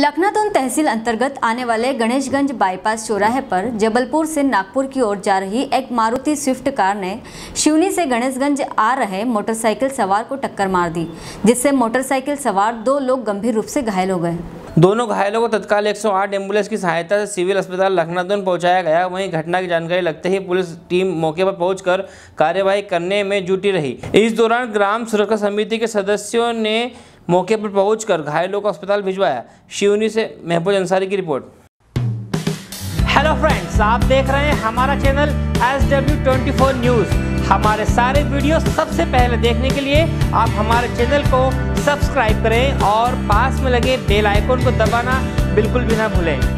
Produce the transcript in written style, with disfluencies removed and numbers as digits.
लखनादौन तहसील अंतर्गत आने वाले गणेशगंज बाईपास चौराहे पर जबलपुर से नागपुर की ओर जा रही एक मारुति स्विफ्ट कार ने सिवनी से गणेशगंज आ रहे मोटरसाइकिल सवार को टक्कर मार दी, जिससे मोटरसाइकिल सवार 2 लोग गंभीर रूप से घायल हो गए। दोनों घायलों को तत्काल 108 एम्बुलेंस की सहायता से सिविल अस्पताल लखनादौन पहुंचाया गया। वहीं घटना की जानकारी लगते ही पुलिस टीम मौके पर पहुंचकर कार्यवाही करने में जुटी रही। इस दौरान ग्राम सुरक्षा समिति के सदस्यों ने मौके पर पहुंचकर घायलों को अस्पताल भिजवाया। सिवनी से महबूब अंसारी की रिपोर्ट। हेलो फ्रेंड्स, आप देख रहे हैं हमारा चैनल SW24 न्यूज़। हमारे सारे वीडियो सबसे पहले देखने के लिए आप हमारे चैनल को सब्सक्राइब करें और पास में लगे बेल आइकन को दबाना बिल्कुल भी ना भूलें।